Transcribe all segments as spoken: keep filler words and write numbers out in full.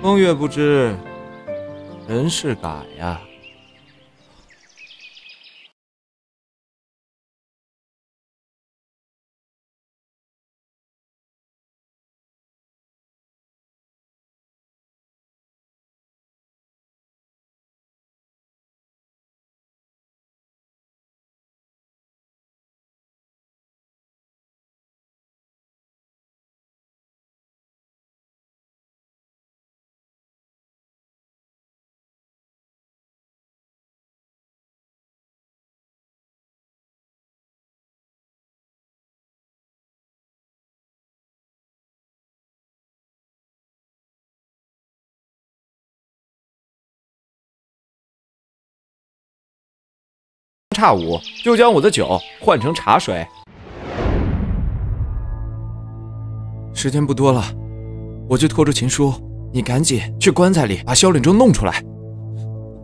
孟月不知人事改呀。差五就将我的酒换成茶水。时间不多了，我去拖出情书，你赶紧去棺材里把萧领舟弄出来。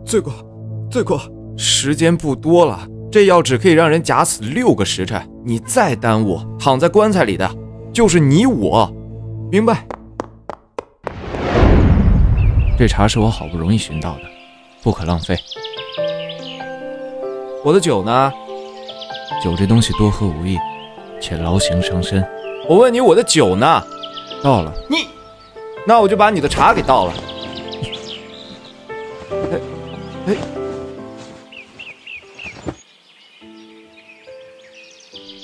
罪过，罪过！时间不多了，这药只可以让人假死六个时辰，你再耽误，躺在棺材里的就是你我，明白？这茶是我好不容易寻到的，不可浪费。 我的酒呢？酒这东西多喝无益，且劳形伤身。我问你，我的酒呢？倒了。你，那我就把你的茶给倒了。哎哎，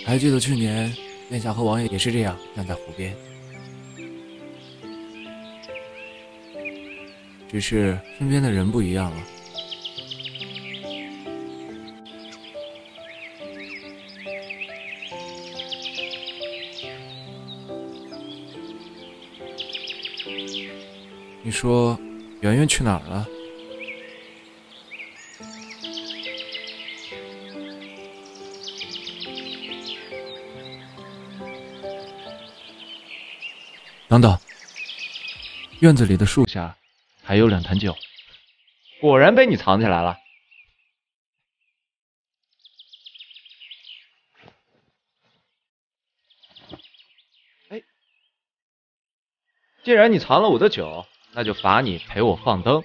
还记得去年殿下和王爷也是这样站在湖边，只是身边的人不一样了。 你说圆圆去哪儿了？等等，院子里的树下还有两坛酒，果然被你藏起来了。哎，既然你藏了我的酒。 那就罚你陪我放灯。